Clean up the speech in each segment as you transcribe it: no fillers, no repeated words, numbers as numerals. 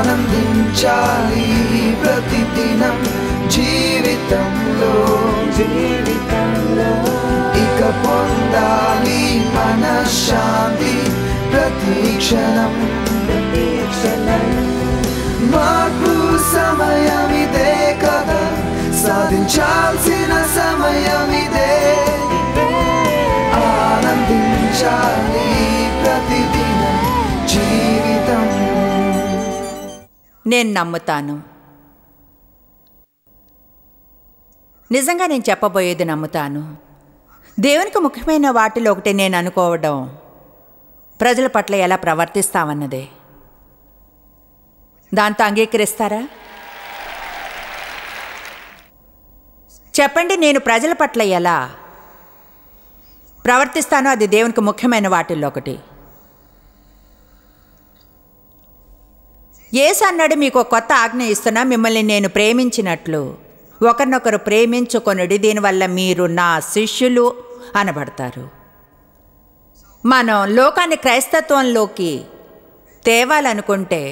ఆనందించాలి ప్రతిదినం జీవితంలో జీవితంలో ఇక పొందాలి మనశ్శాంతి ప్రతిక్షణం ప్రతిక్షణం మార్పు సమయం ఇదే కదా సాధించాల్సిన సమయం ఇదే ఆనందించాలి ప్రతిదినం జీవితం. నేను నమ్ముతాను, నిజంగా నేను చెప్పబోయేది నమ్ముతాను. దేవునికి ముఖ్యమైన వాటిలో ఒకటి నేను అనుకోవడం ప్రజల పట్ల ఎలా ప్రవర్తిస్తామన్నదే. దాంతో అంగీకరిస్తారా? చెప్పండి, నేను ప్రజల పట్ల ఎలా ప్రవర్తిస్తానో అది దేవునికి ముఖ్యమైన వాటిల్లో ఒకటి. యేసు అన్నాడు, మీకు కొత్త ఆజ్ఞ ఇస్తున్నా, మిమ్మల్ని నేను ప్రేమించినట్లు ఒకరినొకరు ప్రేమించుకొనుడి, దీనివల్ల మీరు నా శిష్యులు అనబడతారు. మనం లోకాన్ని క్రైస్తత్వంలోకి తేవాలనుకుంటే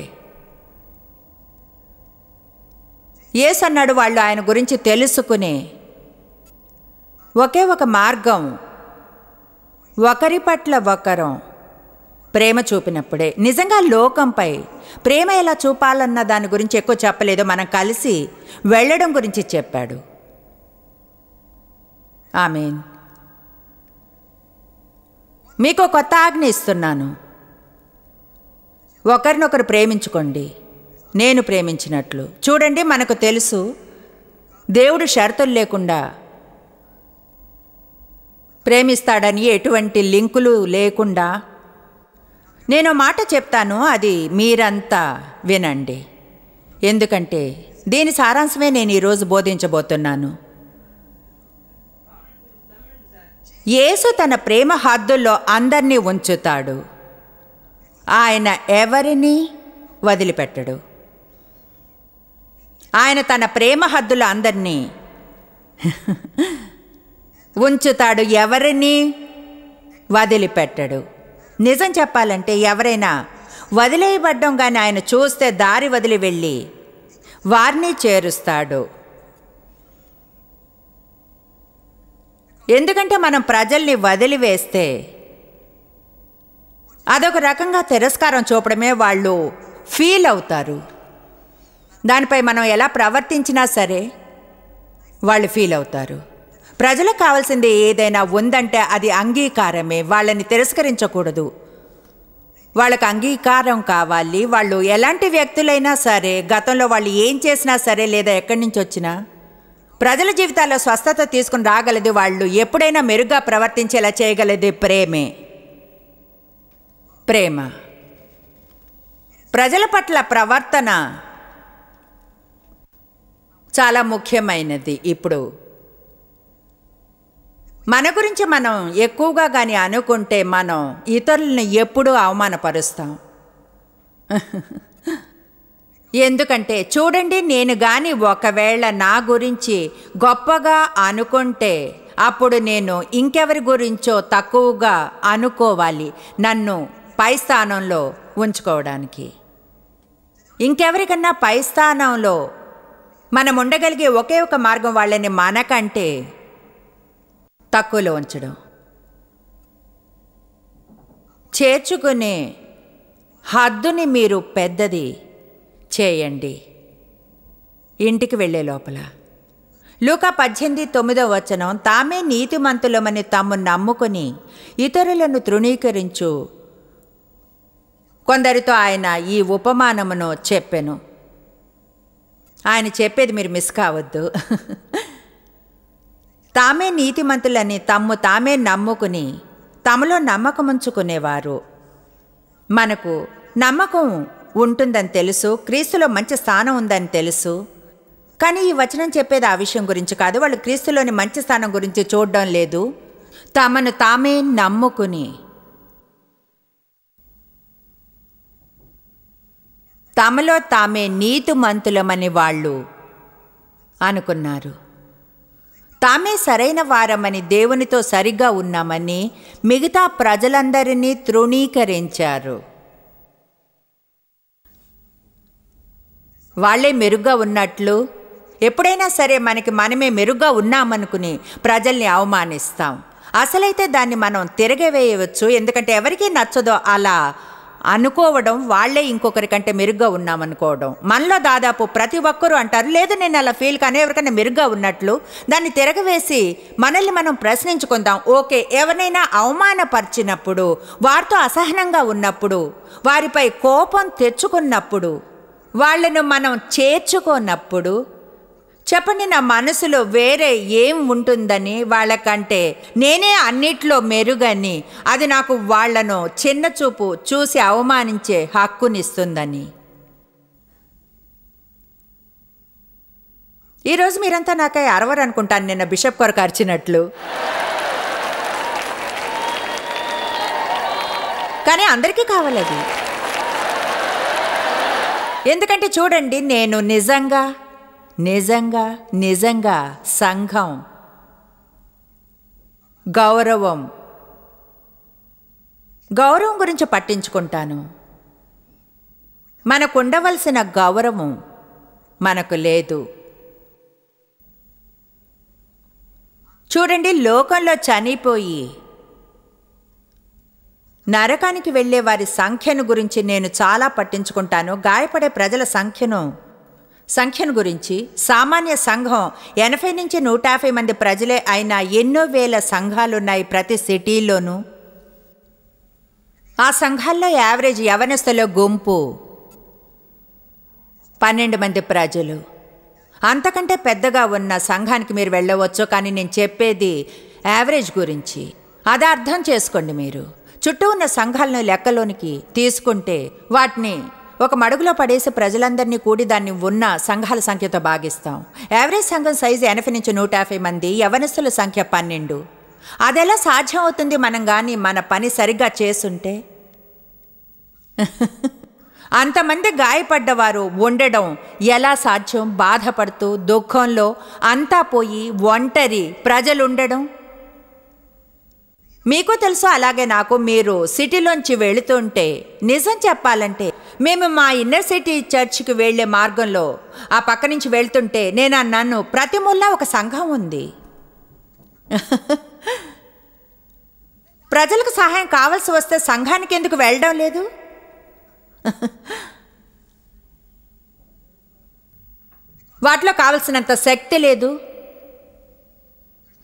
యేసు అన్నాడు, వాళ్ళు ఆయన గురించి తెలుసుకునే ఒకే ఒక మార్గం ఒకరి పట్ల ఒకరం ప్రేమ చూపినప్పుడే. నిజంగా లోకంపై ప్రేమ ఎలా చూపాలన్న దాని గురించి ఎక్కువ చెప్పలేదు, మనం కలిసి వెళ్ళడం గురించి చెప్పాడు. ఆమేన్. మీకు కొత్త ఆజ్ఞ ఇస్తున్నాను, ఒకరినొకరు ప్రేమించుకోండి నేను ప్రేమించినట్లు. చూడండి, మనకు తెలుసు దేవుడు షరతులు లేకుండా ప్రేమిస్తాడని, ఎటువంటి లింకులు లేకుండా. నేను మాట చెప్తాను, అది మీరంతా వినండి, ఎందుకంటే దీని సారాంశమే నేను ఈరోజు బోధించబోతున్నాను. యేసు తన ప్రేమ హద్దుల్లో అందరినీ ఉంచుతాడు, ఆయన ఎవరిని వదిలిపెట్టడు. ఆయన తన ప్రేమ హద్దులు అందరినీ ఉంచుతాడు, ఎవరిని వదిలిపెట్టడు. నిజం చెప్పాలంటే ఎవరైనా వదిలేయబడ్డం కానీ ఆయన చూస్తే దారి వదిలి వెళ్ళి వారిని చేరుస్తాడు. ఎందుకంటే మనం ప్రజల్ని వదిలివేస్తే అదొక రకంగా తిరస్కారం చూపడమే, వాళ్ళు ఫీల్ అవుతారు. దానిపై మనం ఎలా ప్రవర్తించినా సరే వాళ్ళు ఫీల్ అవుతారు. ప్రజలకు కావాల్సింది ఏదైనా ఉందంటే అది అంగీకారమే. వాళ్ళని తిరస్కరించకూడదు, వాళ్ళకు అంగీకారం కావాలి. వాళ్ళు ఎలాంటి వ్యక్తులైనా సరే, గతంలో వాళ్ళు ఏం చేసినా సరే, లేదా ఎక్కడి నుంచి వచ్చినా ప్రజల జీవితాల్లో స్వస్థత తీసుకుని రాగలది, వాళ్ళు ఎప్పుడైనా మెరుగ్గా ప్రవర్తించేలా చేయగలది ప్రేమే. ప్రేమ ప్రజల పట్ల ప్రవర్తన చాలా ముఖ్యమైనది. ఇప్పుడు మన గురించి మనం ఎక్కువగా కానీ అనుకుంటే మనం ఇతరులను ఎప్పుడూ అవమానపరుస్తాం. ఎందుకంటే చూడండి, నేను కానీ ఒకవేళ నా గురించి గొప్పగా అనుకుంటే అప్పుడు నేను ఇంకెవరి గురించో తక్కువగా అనుకోవాలి, నన్ను పై స్థానంలో ఉంచుకోవడానికి. ఇంకెవరికన్నా పై స్థానంలో మనం ఉండగలిగే ఒకే ఒక మార్గం వాళ్ళని మనకంటే తక్కువలో ఉంచడం. చేర్చుకునే హద్దుని మీరు పెద్దది చేయండి ఇంటికి వెళ్ళే లోపల. లూకా 18:9 తామే నీతిమంతులమని తాము నమ్ముకొని ఇతరులను తృణీకరించు కొందరితో ఆయన ఈ ఉపమానమును చెప్పెను. ఆయన చెప్పేది మీరు మిస్ కావద్దు. తామే నీతిమంతులని తమ్ము తామే నమ్ముకుని తమలో నమ్మకముంచుకునేవారు. మనకు నమ్మకం ఉంటుందని తెలుసు, క్రీస్తులో మంచి స్థానం ఉందని తెలుసు, కానీ ఈ వచనం చెప్పేది ఆ విషయం గురించి కాదు. వాళ్ళు క్రీస్తులోని మంచి స్థానం గురించి చూడడం లేదు. తమను తామే నమ్ముకుని తమలో తామే నీతిమంతులమని వాళ్ళు అనుకున్నారు. తామే సరైన వారమని, దేవునితో సరిగ్గా ఉన్నామని మిగతా ప్రజలందరినీ తృణీకరించారు. వాళ్ళే మెరుగ్గా ఉన్నట్లు. ఎప్పుడైనా సరే మనకి మనమే మెరుగ్గా ఉన్నామనుకుని ప్రజల్ని అవమానిస్తాం. అసలైతే దాన్ని మనం తిరగవేయవచ్చు, ఎందుకంటే ఎవరికీ నచ్చదో అలా అనుకోవడం, వాళ్లే ఇంకొకరి కంటే మెరుగ్గా ఉన్నామనుకోవడం. మనలో దాదాపు ప్రతి ఒక్కరూ అంటారు, లేదు నేను అలా ఫీల్ కానీ ఎవరికైనా మెరుగ్గా ఉన్నట్లు. దాన్ని తిరగవేసి మనల్ని మనం ప్రశ్నించుకుందాం. ఓకే, ఎవరైనా అవమానపరిచినప్పుడు, వారితో అసహనంగా ఉన్నప్పుడు, వారిపై కోపం తెచ్చుకున్నప్పుడు, వాళ్లను మనం చేర్చుకున్నప్పుడు చెప్పండి, నా మనసులో వేరే ఏం ఉంటుందని, వాళ్ళకంటే నేనే అన్నిట్లో మెరుగని, అది నాకు వాళ్లను చిన్న చూపు చూసి అవమానించే హక్కునిస్తుందని. ఈరోజు మీరంతా నాకై అరవరు అనుకుంటాను, నిన్న బిషప్ కొరకు అరిచినట్లు. కానీ అందరికీ కావాలది. ఎందుకంటే చూడండి, నేను నిజంగా నిజంగా నిజంగా సంఘం, గౌరవం గౌరవం గురించి పట్టించుకుంటాను. మనకు ఉండవలసిన గౌరవం మనకు లేదు. చూడండి, లోకంలో చనిపోయి నరకానికి వెళ్ళే వారి సంఖ్యను గురించి నేను చాలా పట్టించుకుంటాను. గాయపడే ప్రజల సంఖ్యను గురించి. సామాన్య సంఘం 80 నుంచి 150 మంది ప్రజలే అయినా ఎన్నో వేల సంఘాలున్నాయి ప్రతి సిటీలోనూ. ఆ సంఘాల్లో యావరేజ్ యవనస్తుల గుంపు 12 మంది ప్రజలు. అంతకంటే పెద్దగా ఉన్న సంఘానికి మీరు వెళ్ళవచ్చు, కానీ నేను చెప్పేది యావరేజ్ గురించి. అది అర్థం చేసుకోండి. మీరు చుట్టూ ఉన్న సంఘాలను లెక్కలోనికి తీసుకుంటే వాటిని ఒక మడుగులో పడేసి ప్రజలందరినీ కూడి దాన్ని ఉన్న సంఘాల సంఖ్యతో భాగిస్తాం. యావరేజ్ సంఘం సైజు 80 నుంచి 150 మంది, యవనస్తుల సంఖ్య 12. అది ఎలా సాధ్యం అవుతుంది మనం కానీ మన పని సరిగ్గా చేస్తుంటే? అంతమంది గాయపడ్డవారు ఉండడం ఎలా సాధ్యం? బాధపడుతూ, దుఃఖంలో అంతా పోయి ఒంటరి ప్రజలుండడం. మీకు తెలుసు, అలాగే నాకు. మీరు సిటీలోంచి వెళుతుంటే నిజం చెప్పాలంటే మేము మా ఇన్నర్ సిటీ చర్చ్కి వెళ్లే మార్గంలో ఆ పక్క నుంచి వెళ్తుంటే నేను అన్నాను, ప్రతి మూల ఒక సంఘం ఉంది. ప్రజలకు సహాయం కావాల్సి వస్తే సంఘానికి ఎందుకు వెళ్ళడం లేదు? వాటిలో కావలసినంత శక్తి లేదు,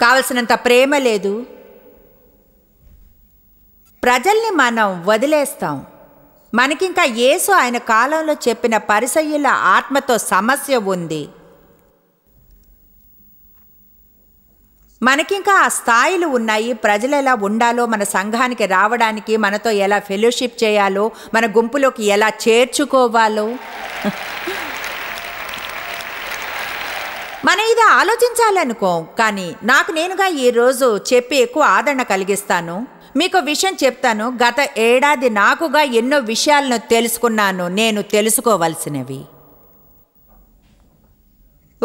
కావలసినంత ప్రేమ లేదు. ప్రజల్ని మనం వదిలేస్తాం. మనకింకా యేసు ఆయన కాలంలో చెప్పిన పరిసయ్యుల ఆత్మతో సమస్య ఉంది. మనకింకా ఆ స్థాయిలు ఉన్నాయి. ప్రజలు ఎలా ఉండాలో, మన సంఘానికి రావడానికి, మనతో ఎలా ఫెలోషిప్ చేయాలో, మన గుంపులోకి ఎలా చేర్చుకోవాలో మనం ఇది ఆలోచించాలనుకోం. కానీ నాకు నేనుగా ఈరోజు చెప్పి ఎక్కువ ఆదరణ కలిగిస్తాను. మీకు విషయం చెప్తాను. గత ఏడాది నాకుగా ఎన్నో విషయాలను తెలుసుకున్నాను, నేను తెలుసుకోవలసినవి.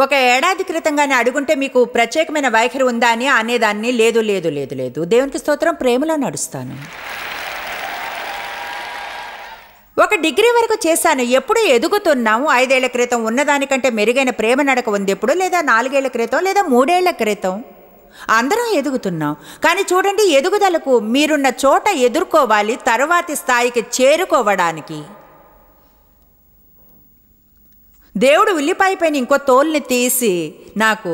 ఒక ఏడాది క్రితంగానే అడుగుంటే మీకు ప్రత్యేకమైన వైఖరి ఉందా అని అనేదాన్ని లేదు లేదు లేదు లేదు. దేవునికి స్తోత్రం, ప్రేమలో నడుస్తాను. ఒక డిగ్రీ వరకు చేశాను. ఎప్పుడు ఎదుగుతున్నాము? 5 ఏళ్ల క్రితం ఉన్నదానికంటే మెరుగైన ప్రేమ నడక ఉంది ఎప్పుడు, లేదా 4 ఏళ్ల క్రితం, లేదా 3 ఏళ్ల క్రితం. అందరం ఎదుగుతున్నాం. కానీ చూడండి, ఎదుగుదలకు మీరున్న చోట ఎదుర్కోవాలి, తర్వాతి స్థాయికి చేరుకోవడానికి. దేవుడు ఉల్లిపాయ పైన ఇంకో తోల్ని తీసి నాకు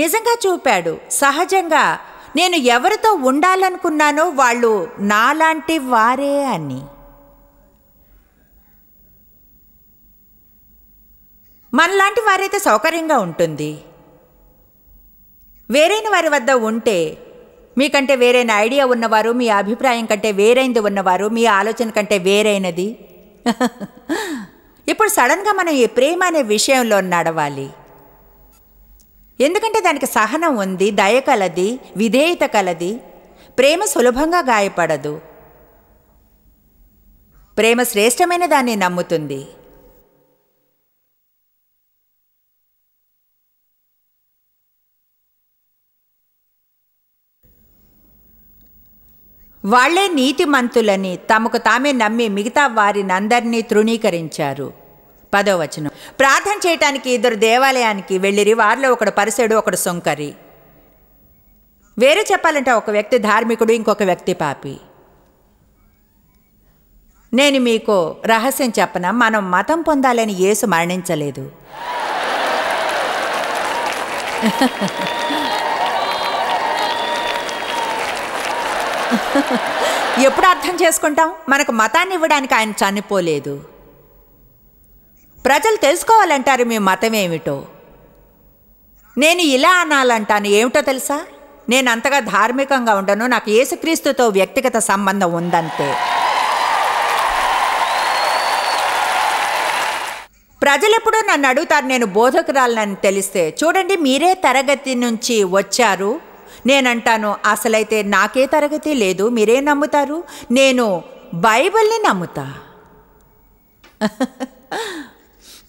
నిజంగా చూపాడు. సహజంగా నేను ఎవరితో ఉండాలనుకున్నానో వాళ్ళు నాలాంటి వారే అని. మనలాంటి వారైతే సౌకర్యంగా ఉంటుంది. వేరైన వారి వద్ద ఉంటే, మీకంటే వేరైన ఐడియా ఉన్నవారు, మీ అభిప్రాయం కంటే వేరైంది ఉన్నవారు, మీ ఆలోచన కంటే వేరైనది. ఇప్పుడు సడన్గా మనం ఈ ప్రేమ అనే విషయంలో నడవాలి. ఎందుకంటే దానికి సహనం ఉంది, దయ కలది, విధేయత కలది. ప్రేమ సులభంగా గాయపడదు. ప్రేమ శ్రేష్టమైన దాన్ని నమ్ముతుంది. వాళ్లే నీతిమంతులని తమకు తామే నమ్మి మిగతా వారినందరినీ తృణీకరించారు. 10వ వచనం, ప్రార్థన చేయటానికి ఇద్దరు దేవాలయానికి వెళ్ళిరి, వారిలో ఒకడు పరిసెడు, ఒకడు సొంకరి. వేరే చెప్పాలంటే ఒక వ్యక్తి ధార్మికుడు, ఇంకొక వ్యక్తి పాపి. నేను మీకు రహస్యం చెప్పనా, మనం మతం పొందాలని యేసు మరణించలేదు. ఎప్పుడు అర్థం చేసుకుంటాం? మనకు మతాన్ని ఇవ్వడానికి ఆయన చనిపోలేదు. ప్రజలు తెలుసుకోవాలంటారు మీ మతం ఏమిటో. నేను ఇలా అనాలంటాను, ఏమిటో తెలుసా, నేను అంతగా ధార్మికంగా ఉండను, నాకు యేసుక్రీస్తుతో వ్యక్తిగత సంబంధం ఉందంతే. ప్రజలెప్పుడూ నన్ను అడుగుతారు నేను బోధకురాలని తెలిస్తే, చూడండి మీరే తరగతి నుంచి వచ్చారు. నేనంటాను అసలైతే నాకే తరగతి లేదు, మీరే నమ్ముతారు. నేను బైబిల్ని నమ్ముతా.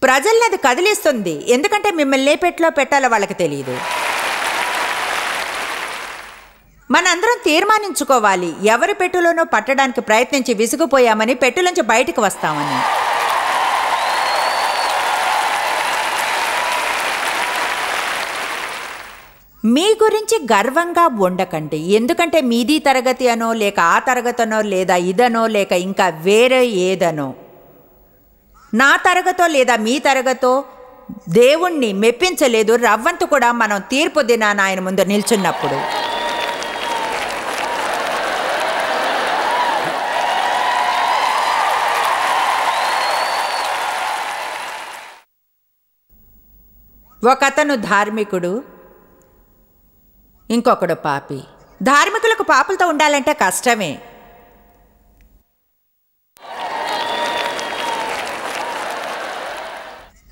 ప్రజల్ని అది కదిలిస్తుంది, ఎందుకంటే మిమ్మల్ని లేపెట్లో పెట్టాలో వాళ్ళకి తెలియదు. మనందరం తీర్మానించుకోవాలి, ఎవరి పెట్టులోనో పట్టడానికి ప్రయత్నించి విసిగిపోయామని పెట్టులోంచి బయటకు వస్తామని. మీ గురించి గర్వంగా ఉండకండి, ఎందుకంటే మీది తరగతి అనో, లేక ఆ తరగతనో, లేదా ఇదనో, లేక ఇంకా వేరే ఏదనో. నా తరగతో లేదా మీ తరగతో దేవుణ్ణి మెప్పించలేదు. రవ్వంత కూడా మనం తీర్పు దినాన ఆయన ముందు నిల్చున్నప్పుడు. ఒకతను ధార్మికుడు, ఇంకొకడు పాపి. ధార్మికులకు పాపులతో ఉండాలంటే కష్టమే.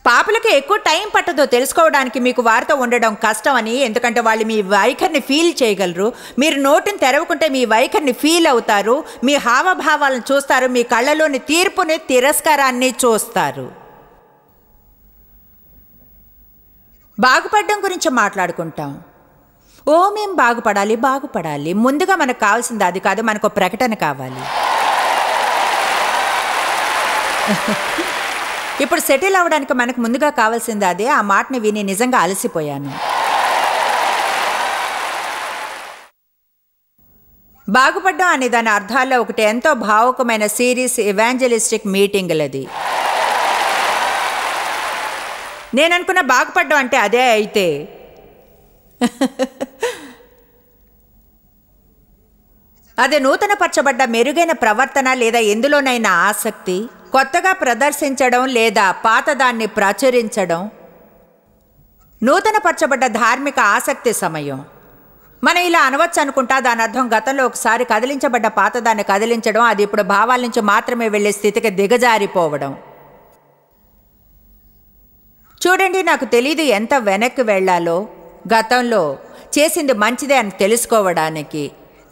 పాపులకు ఎక్కువ టైం పట్టదో తెలుసుకోవడానికి, మీకు వారితో ఉండడం కష్టం అని. ఎందుకంటే వాళ్ళు మీ వైఖరిని ఫీల్ చేయగలరు. మీరు నోటిని తెరవకుంటే మీ వైఖరిని ఫీల్ అవుతారు, మీ హావభావాలను చూస్తారు, మీ కళ్ళలోని తీర్పుని, తిరస్కారాన్ని చూస్తారు. బాగుపడడం గురించి మాట్లాడుకుంటాం. ఓ మేము బాగుపడాలి బాగుపడాలి. ముందుగా మనకు కావాల్సింది అది కాదు, మనకు ప్రకటన కావాలి. ఇప్పుడు సెటిల్ అవ్వడానికి మనకు ముందుగా కావాల్సింది అదే. ఆ మాటని విని నిజంగా అలసిపోయాను. బాగుపడ్డం అనే దాని అర్థాల్లో ఒకటి ఎంతో భావుకమైన సీరియస్ ఎవాంజలిస్టిక్ మీటింగ్లది. నేననుకున్న బాగుపడ్డం అంటే అదే అయితే. అది నూతనపరచబడ్డ మెరుగైన ప్రవర్తన, లేదా ఎందులోనైనా ఆసక్తి, కొత్తగా ప్రదర్శించడం, లేదా పాతదాన్ని ప్రచురించడం. నూతనపరచబడ్డ ధార్మిక ఆసక్తి సమయం. మనం ఇలా అనవచ్చు అనుకుంటా, దాని అర్థం గతంలో ఒకసారి కదిలించబడ్డ పాతదాన్ని కదిలించడం, అది ఇప్పుడు భావాల నుంచి మాత్రమే వెళ్ళే స్థితికి దిగజారిపోవడం. చూడండి, నాకు తెలీదు ఎంత వెనక్కి వెళ్లాలో గతంలో చేసింది మంచిదే అని తెలుసుకోవడానికి,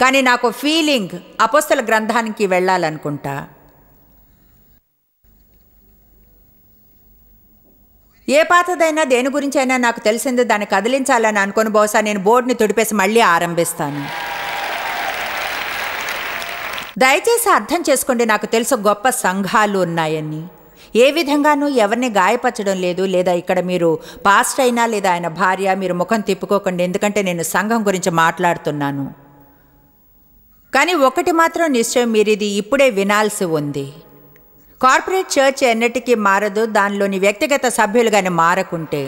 కానీ నాకు ఫీలింగ్ అపోస్తల గ్రంథానికి వెళ్ళాలనుకుంటా. ఏ పాతదైనా దేని గురించి అయినా నాకు తెలిసింది దాన్ని కదిలించాలని అనుకుని, బహుశా నేను బోర్డుని తుడిపేసి మళ్ళీ ఆరంభిస్తాను. దయచేసి అర్థం చేసుకోండి, నాకు తెలుసు గొప్ప సంఘాలు ఉన్నాయని. ఏ విధంగానూ ఎవరిని గాయపరచడం లేదు, లేదా ఇక్కడ మీరు పాస్ట్ అయినా లేదా ఆయన భార్య, మీరు ముఖం తిప్పుకోకండి, ఎందుకంటే నేను సంఘం గురించి మాట్లాడుతున్నాను. కానీ ఒకటి మాత్రం నిశ్చయం, మీరు ఇది ఇప్పుడే వినాల్సి ఉంది. కార్పొరేట్ చర్చ్ ఎన్నటికీ మారదు, దానిలోని వ్యక్తిగత సభ్యులుగానే మారకుంటే.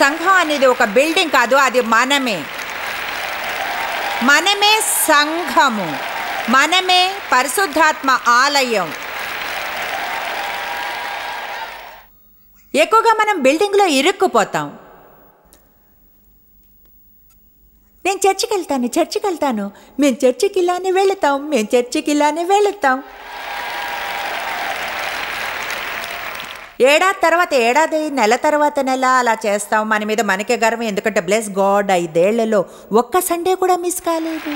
సంఘం అనేది ఒక బిల్డింగ్ కాదు, అది మనమే. మనమే సంఘము, మనమే పరిశుద్ధాత్మ ఆలయం. ఎక్కువగా మనం బిల్డింగ్లో ఇరుక్కుపోతాం. నేను చర్చికి వెళ్తాను, చర్చికి వెళ్తాను, మేము చర్చికి ఇలానే వెళతాం, మేము చర్చికి ఇలానే వెళతాం. ఏడాది తర్వాత ఏడాది, నెల తర్వాత నెల అలా చేస్తాం. మన మీద మనకే గర్వం, ఎందుకంటే బ్లెస్ గాడ్ 5 ఏళ్లలో ఒక్క సండే కూడా మిస్ కాలేదు.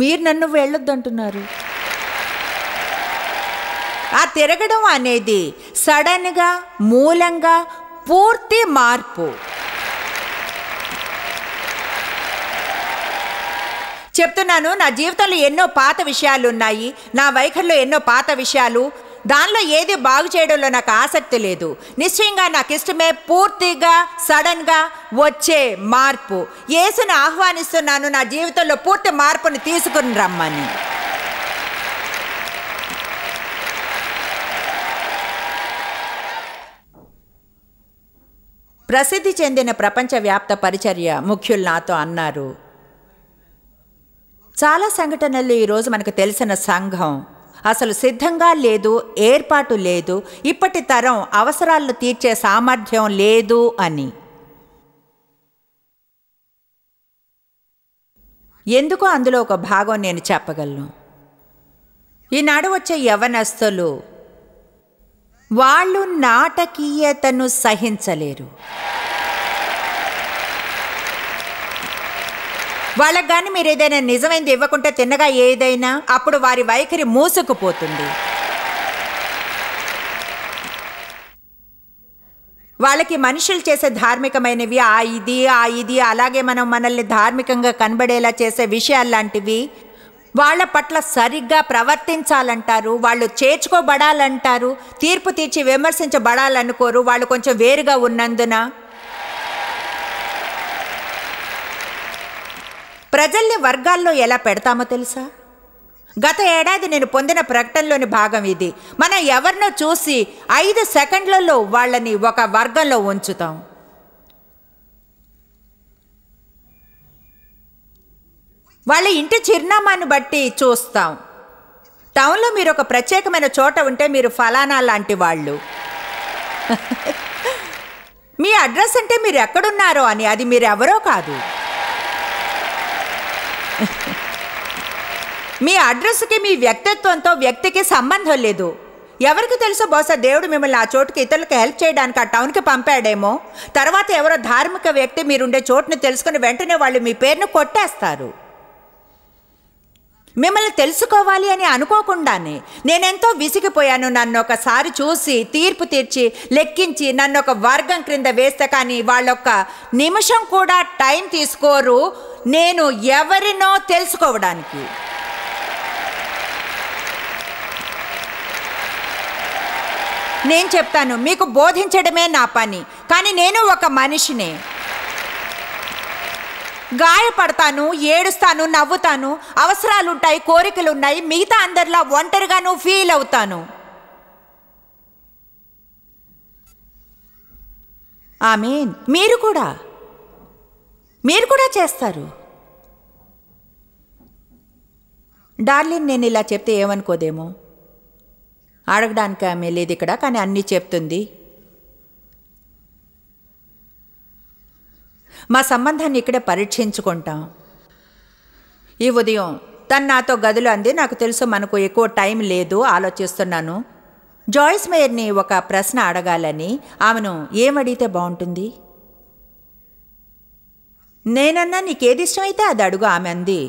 మీరు నన్ను వెళ్ళొద్దంటున్నారు. ఆ తిరగడం అనేది సడన్గా, మూలంగా, పూర్తి మార్పు. చెప్తున్నాను, నా జీవితంలో ఎన్నో పాత విషయాలు ఉన్నాయి, నా వైఖరిలో ఎన్నో పాత విషయాలు, దానిలో ఏది బాగు చేయడంలో నాకు ఆసక్తి లేదు. నిశ్చయంగా నాకు ఇష్టమే పూర్తిగా సడన్గా వచ్చే మార్పు. యేసుని ఆహ్వానిస్తున్నాను నా జీవితంలో పూర్తి మార్పుని తీసుకుని రమ్మని. ప్రసిద్ధి చెందిన ప్రపంచవ్యాప్త పరిచర్య ముఖ్యులు నాతో అన్నారు, చాలా సంఘటనలు ఈరోజు మనకు తెలిసిన సంఘం అసలు సిద్ధంగా లేదు, ఏర్పాటు లేదు, ఇప్పటి తరం అవసరాలను తీర్చే సామర్థ్యం లేదు అని. ఎందుకో అందులో ఒక భాగం నేను చెప్పగలను. ఈనాడు వచ్చే యవనస్తులు వాళ్ళు నాటకీయతను సహించలేరు. వాళ్ళకు కానీ మీరు ఏదైనా నిజమైంది ఇవ్వకుంటే తిన్నగా ఏదైనా, అప్పుడు వారి వైఖరి మూసుకుపోతుంది. వాళ్ళకి మనుషులు చేసే ధార్మికమైనవి ఇది అలాగే మనం మనల్ని ధార్మికంగా కనబడేలా చేసే విషయాలు లాంటివి. వాళ్ళ పట్ల సరిగ్గా ప్రవర్తించాలంటారు, వాళ్ళు చేర్చుకోబడాలంటారు, తీర్పు తీర్చి విమర్శించబడాలనుకోరు, వాళ్ళు కొంచెం వేరుగా ఉన్నందున. ప్రజల్ని వర్గాల్లో ఎలా పెడతామో తెలుసా? గత ఏడాది నేను పొందిన ప్రకటనలోని భాగం ఇది. మనం ఎవరినో చూసి 5 సెకండ్లలో వాళ్ళని ఒక వర్గంలో ఉంచుతాం. వాళ్ళ ఇంటి చిరునామాను బట్టి చూస్తాం. టౌన్లో మీరు ఒక ప్రత్యేకమైన చోట ఉంటే మీరు ఫలానా లాంటి వాళ్ళు, మీ అడ్రస్ అంటే మీరు ఎక్కడున్నారో అని, అది మీరెవరో కాదు. మీ అడ్రస్కి మీ వ్యక్తిత్వంతో వ్యక్తికి సంబంధం లేదు. ఎవరికి తెలుసో బహుశా దేవుడు మిమ్మల్ని ఆ చోటుకి ఇతరులకు హెల్ప్ చేయడానికి ఆ టౌన్కి పంపాడేమో. తర్వాత ఎవరో ధార్మిక వ్యక్తి మీరుండే చోటుని తెలుసుకుని వెంటనే వాళ్ళు మీ పేరును కొట్టేస్తారు. మిమ్మల్ని తెలుసుకోవాలి అని అనుకోకుండానే. నేనెంతో విసిగిపోయాను, నన్ను ఒకసారి చూసి తీర్పు తీర్చి లెక్కించి నన్ను ఒక వర్గం క్రింద వేస్తే కానీ వాళ్ళొక్క నిమిషం కూడా టైం తీసుకోరు నేను ఎవరినో తెలుసుకోవడానికి. నేను చెప్తాను, మీకు బోధించడమే నా పని, కానీ నేను ఒక మనిషినే. గాయపడతాను, ఏడుస్తాను, నవ్వుతాను, అవసరాలుంటాయి, కోరికలున్నాయి, మిగతా అందరిలా ఒంటరిగాను ఫీల్ అవుతాను. ఆమేన్. మీరు కూడా చేస్తారు. డార్లిన్, నేను ఇలా చెప్తే ఏమనుకోదేమో, అడగడానికి ఆమె లేదు ఇక్కడ, కానీ అన్నీ చెప్తుంది. మా సంబంధాన్ని ఇక్కడే పరీక్షించుకుంటాం. ఈ ఉదయం తను నాతో గదిలో అంది, నాకు తెలుసు మనకు ఎక్కువ టైం లేదు, ఆలోచిస్తున్నాను జాయిస్ మేయర్ని ఒక ప్రశ్న అడగాలని. ఆమెను ఏమడిగితే బాగుంటుంది? నేనన్నా నీకేది ఇష్టమైతే అది అడుగు. ఆమె అంది,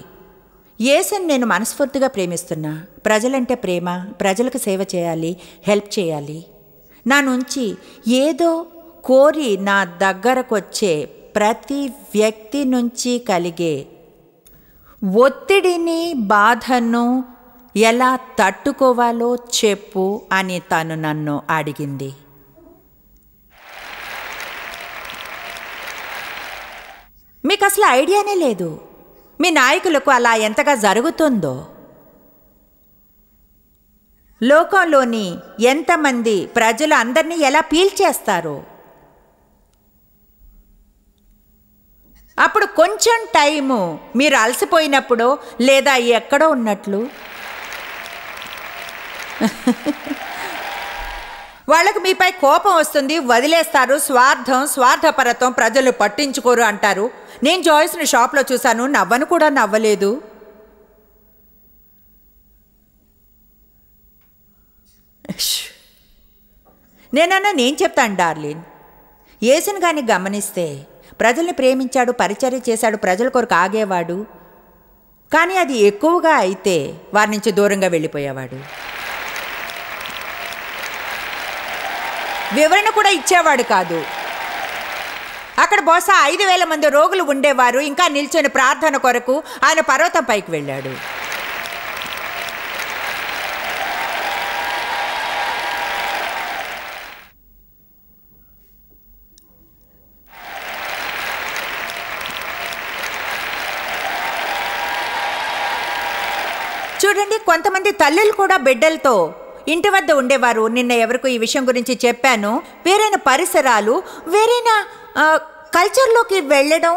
యేసుని నేను మనస్ఫూర్తిగా ప్రేమిస్తున్నా, ప్రజలంటే ప్రేమ, ప్రజలకు సేవ చేయాలి, హెల్ప్ చేయాలి. నా నుంచి ఏదో కోరి నా దగ్గరకొచ్చే ప్రతి వ్యక్తి నుంచి కలిగే ఒత్తిడిని, బాధను ఎలా తట్టుకోవాలో చెప్పు అని తను నన్ను అడిగింది. మీకు అసలు ఐడియానే లేదు మీ నాయకులకు అలా ఎంతగా జరుగుతుందో. లోకంలోని ఎంతమంది ప్రజలు అందరినీ ఎలా పీల్చేస్తారో. అప్పుడు కొంచెం టైము మీరు అలసిపోయినప్పుడు లేదా ఎక్కడో ఉన్నట్లు వాళ్ళకు మీపై కోపం వస్తుంది, వదిలేస్తారు. స్వార్థపరత్వం, ప్రజలు పట్టించుకోరు అంటారు. నేను జాయిస్ని షాప్లో చూశాను, నవ్వను కూడా నవ్వలేదు. నేను చెప్తాను, డార్లిన్, యేసుని కానీ గమనిస్తే ప్రజల్ని ప్రేమించాడు, పరిచర్య చేశాడు, ప్రజల కొరకు ఆగేవాడు, కానీ అది ఎక్కువగా అయితే వారి నుంచి దూరంగా వెళ్ళిపోయేవాడు. వివరణ కూడా ఇచ్చేవాడు కాదు. అక్కడ బహుశా 5000 మంది రోగులు ఉండేవారు. ఇంకా నిల్చొని ప్రార్థన కొరకు ఆయన పర్వతం పైకి వెళ్ళాడు. చూడండి, కొంతమంది తల్లులు కూడా బిడ్డలతో ఇంటి వద్ద ఉండేవారు. నిన్న ఎవరికో ఈ విషయం గురించి చెప్పాను. వేరైన పరిసరాలు, వేరైన కల్చర్లోకి వెళ్ళడం,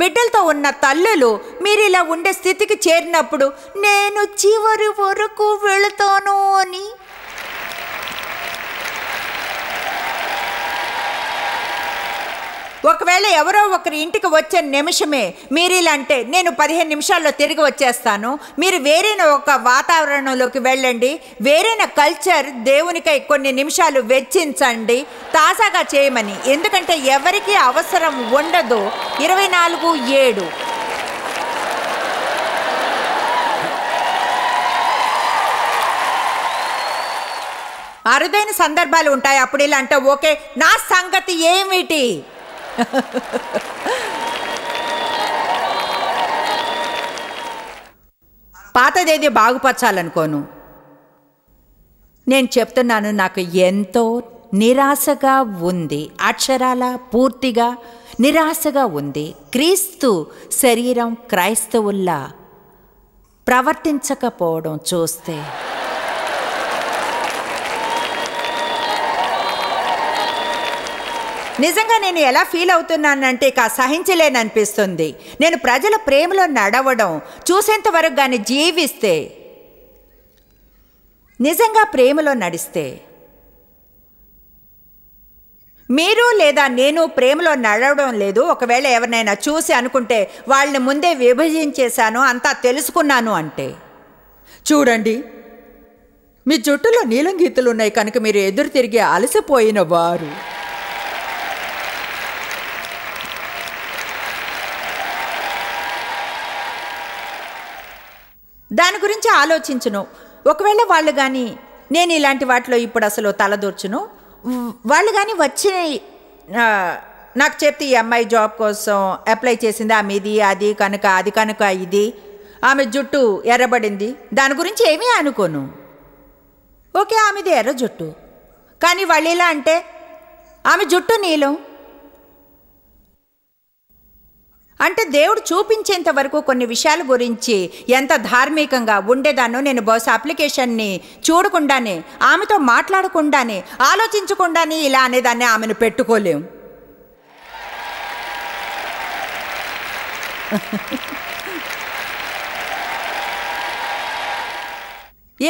బిడ్డలతో ఉన్న తల్లులు మీరు ఇలా ఉండే స్థితికి చేరినప్పుడు నేను చివరి వరకు వెళతాను అని ఒకవేళ ఎవరో ఒకరి ఇంటికి వచ్చే నిమిషమే మీరు ఇలా అంటే నేను 15 నిమిషాల్లో తిరిగి వచ్చేస్తాను. మీరు వేరైన ఒక వాతావరణంలోకి వెళ్ళండి, వేరైన కల్చర్, దేవునికై కొన్ని నిమిషాలు వెచ్చించండి, తాజాగా చేయమని. ఎందుకంటే ఎవరికీ అవసరం ఉండదు 24/7. అరుదైన సందర్భాలు ఉంటాయి. అప్పుడు ఇలా అంటే ఓకే, నా సంగతి ఏమిటి? పాతదేది బాగుపరచాలనుకోను. నేను చెప్తున్నాను, నాకు ఎంతో నిరాశగా ఉంది, అక్షరాల పూర్తిగా నిరాశగా ఉంది. క్రీస్తు శరీరం క్రైస్తవుల్లా ప్రవర్తించకపోవడం చూస్తే నిజంగా నేను ఎలా ఫీల్ అవుతున్నానంటే ఇక సహించలేననిపిస్తుంది. నేను ప్రజల ప్రేమలో నడవడం చూసేంత వరకు కానీ జీవిస్తే, నిజంగా ప్రేమలో నడిస్తే, మీరు లేదా నేను ప్రేమలో నడవడం లేదు. ఒకవేళ ఎవరినైనా చూసి అనుకుంటే వాళ్ళని ముందే విభజించేశాను, అంతా తెలుసుకున్నాను అంటే, చూడండి మీ జుట్టులో నీలం గీతలు ఉన్నాయి కనుక మీరు ఎదురు తిరిగి అలసిపోయిన వారు, దాని గురించి ఆలోచించును. ఒకవేళ వాళ్ళు కానీ, నేను ఇలాంటి వాటిలో ఇప్పుడు అసలు తలదూర్చును, వాళ్ళు కానీ వచ్చి నాకు చెప్తే ఈ అమ్మాయి జాబ్ కోసం అప్లై చేసింది, ఆమె ఇది అది కనుక ఇది, ఆమె జుట్టు ఎర్రబడింది, దాని గురించి ఏమీ అనుకోను. ఓకే, ఆమెది ఎర్ర జుట్టు, కానీ వాళ్ళు ఇలా అంటే ఆమె జుట్టు నీలం అంటే, దేవుడు చూపించేంత వరకు కొన్ని విషయాల గురించి ఎంత ధార్మికంగా ఉండేదానో నేను బహుశా అప్లికేషన్ని చూడకుండానే, ఆమెతో మాట్లాడకుండానే, ఆలోచించకుండానే ఇలా అనేదాన్ని ఆమెను పెట్టుకోలేము.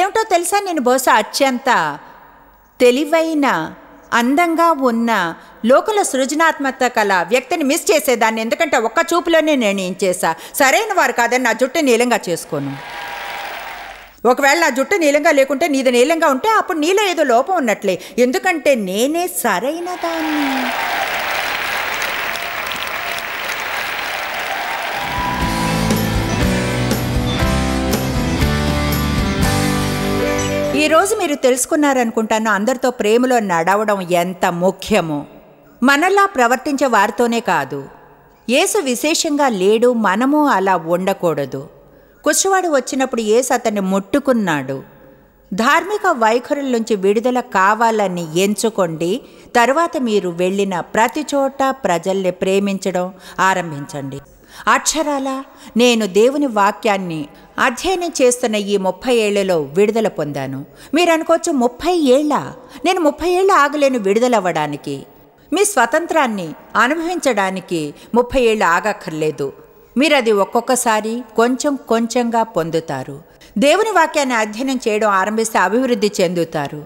ఏమిటో తెలుసా, నేను బహుశా అత్యంత తెలివైన, అందంగా ఉన్న, లోకల సృజనాత్మకత కల వ్యక్తిని మిస్ చేసేదాన్ని. ఎందుకంటే ఒక్క చూపులోనే నేను ఏం చేశా, సరైన వారు కాదని నా జుట్టు నీలంగా చేసుకోను. ఒకవేళ నా జుట్టు నీలంగా లేకుంటే, నీది నీలంగా ఉంటే అప్పుడు నీలో ఏదో లోపం ఉన్నట్లే, ఎందుకంటే నేనే సరైనదాన్ని. ఈరోజు మీరు తెలుసుకున్నారనుకుంటాను అందరితో ప్రేమలో నడవడం ఎంత ముఖ్యమో. మనలా ప్రవర్తించే వారితోనే కాదు, యేసు విశేషంగా లేడు, మనము అలా ఉండకూడదు. కుష్ఠవాడు వచ్చినప్పుడు యేసు అతన్ని ముట్టుకున్నాడు. ధార్మిక వైఖరుల నుంచి విడుదల కావాలని ఎంచుకోండి. తర్వాత మీరు వెళ్ళిన ప్రతి చోట ప్రజల్ని ప్రేమించడం ఆరంభించండి. అక్షరాల నేను దేవుని వాక్యాన్ని అధ్యయనం చేస్తున్న ఈ 30 ఏళ్లలో విడుదల పొందాను. మీరు అనుకోవచ్చు, 30 ఏళ్ళ? నేను 30 ఏళ్ళు ఆగలేను విడుదలవ్వడానికి. మీ స్వతంత్రాన్ని అనుభవించడానికి 30 ఏళ్ళు ఆగక్కర్లేదు. మీరు అది ఒక్కొక్కసారి కొంచెం కొంచెంగా పొందుతారు. దేవుని వాక్యాన్ని అధ్యయనం చేయడం ఆరంభిస్తే అభివృద్ధి చెందుతారు.